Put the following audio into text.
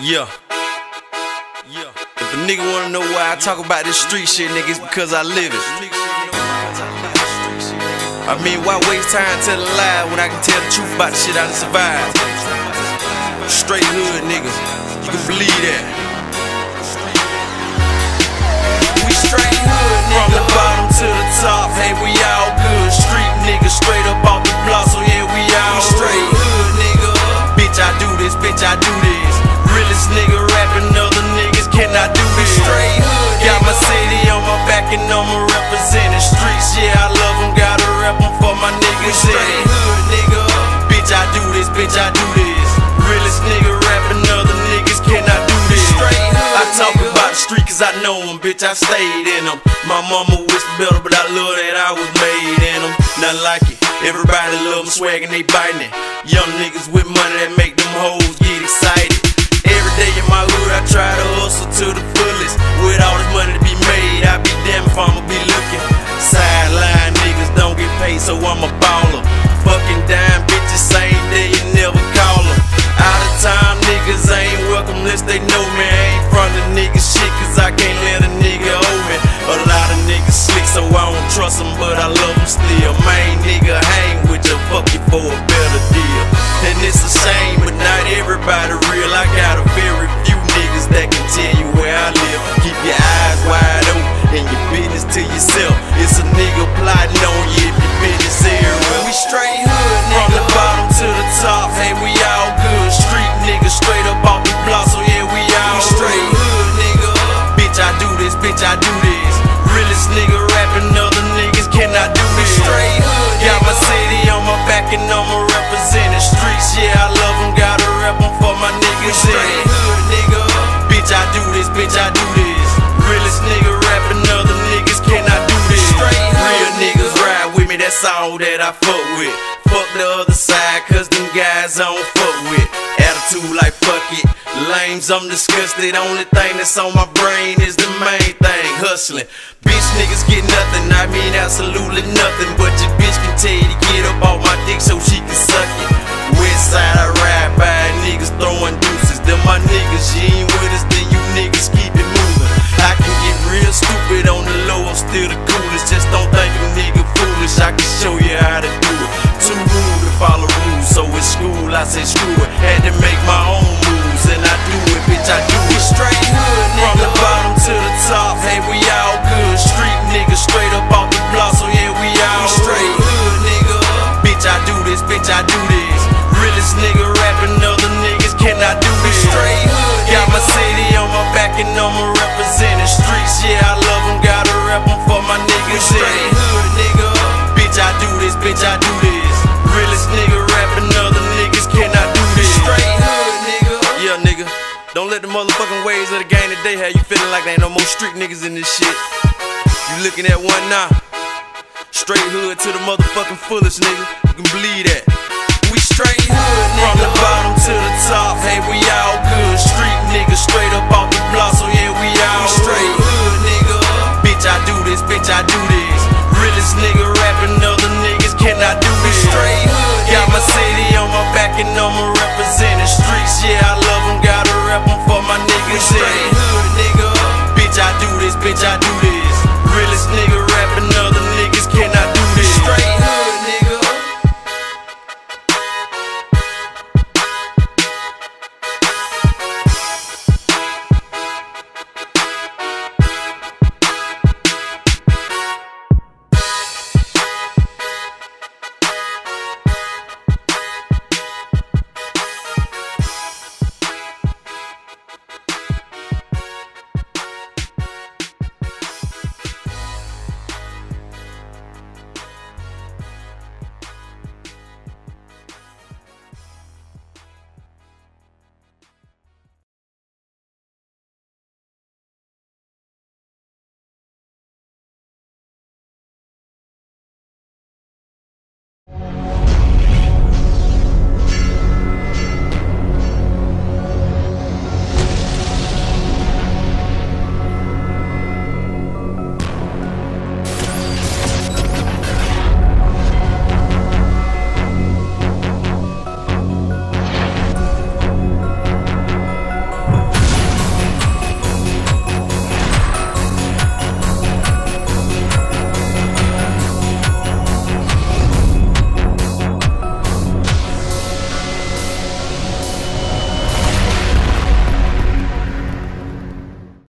Yeah. If a nigga wanna know why I talk about this street shit, nigga, it's because I live it. I mean, why waste time telling lies when I can tell the truth about the shit I done survived? Straight hood, nigga, you can believe that. We straight hood, nigga. From the bottom to the top, hey, we all good. Street nigga, straight up off the block, so yeah, we all straight hood, nigga. Bitch, I do this, bitch, I do this. Realest nigga rapping up. I do it straight hood. Got my city on my back and I'ma represent the streets. Yeah, I love them, gotta rep them for my niggas. Straight hood, nigga. Bitch, I do this, bitch, I do this. Realest nigga rapping, other niggas cannot do this. Straight hood, I talk about the street cause I know them, bitch, I stayed in them. My mama wished better, but I love that I was made in them. Nothing like it, everybody love them, swagging, they biting it. Young niggas with money that make them hoes get excited. Every day in my hood, I try to hustle to the fullest. With all this money to be made, I be damned if I'ma be looking. Sideline niggas don't get paid, so I'm a baller. Fucking dime bitches, same day you never call them. Out of time niggas ain't welcome unless they know me. I ain't from the niggas shit, cause I can't let a nigga owe me. A lot of niggas slick, so I don't trust them, but I love them still. Main nigga, hang with ya, fuck you for a better deal. And it's a shame, but not everybody real. I got a very few niggas that can tell you where I live. Keep your eyes wide open and your business to yourself. It's a nigga plotting on you if your business everywhere. We straight hood, nigga. From the bottom to the top, hey, we all good. Street niggas straight up off the block, so yeah, we all straight hood, nigga. Bitch, I do this, bitch, I do this. Realest nigga rapping, other niggas cannot do this. Straight hood, nigga. Got my city on my back and I'ma represent the streets. Yeah, I love them, gotta rep them for my niggas. Straight hood, nigga. Bitch, I do this, bitch, I do this. Realest nigga rapping, other niggas cannot do this. Straight real niggas ride with me, that's all that I fuck with. Fuck the other side, cause them guys I don't fuck with. Attitude like fuck it, lames, I'm disgusted. Only thing that's on my brain is the main thing, hustling. Bitch niggas get nothing, I mean absolutely nothing. But your bitch can tell you to get up off my dick so she can suck it. West side I ride by, niggas throwing deuces. Them my niggas, you ain't with us, then you niggas keep it moving. I can get real stupid on the low, I'm still the coolest. Just don't think a nigga foolish, I can show you how to do it. Too rude to follow rules, so in school I said screw it. Had to make my own moves, and I do it, bitch, I do it. Straight hood, nigga. From the bottom to the top, hey, we all good. Street niggas straight up off the block, so yeah, we all straight hood, nigga. Bitch, I do this, bitch, I do this. Realest nigga rapping, other niggas cannot do this. Straight hood, nigga. Got my city on my back and I'ma represent the streets. Yeah, I love them, gotta rep them for my niggas. Straight hood, nigga. Bitch, I do this, bitch, I do this. Realest nigga rapping, other niggas cannot do this. Straight hood, nigga. Yeah, nigga. Don't let the motherfucking ways of the game today have you feeling like there ain't no more street niggas in this shit. You looking at one now. Straight hood to the motherfucking fullest, nigga. You can believe that.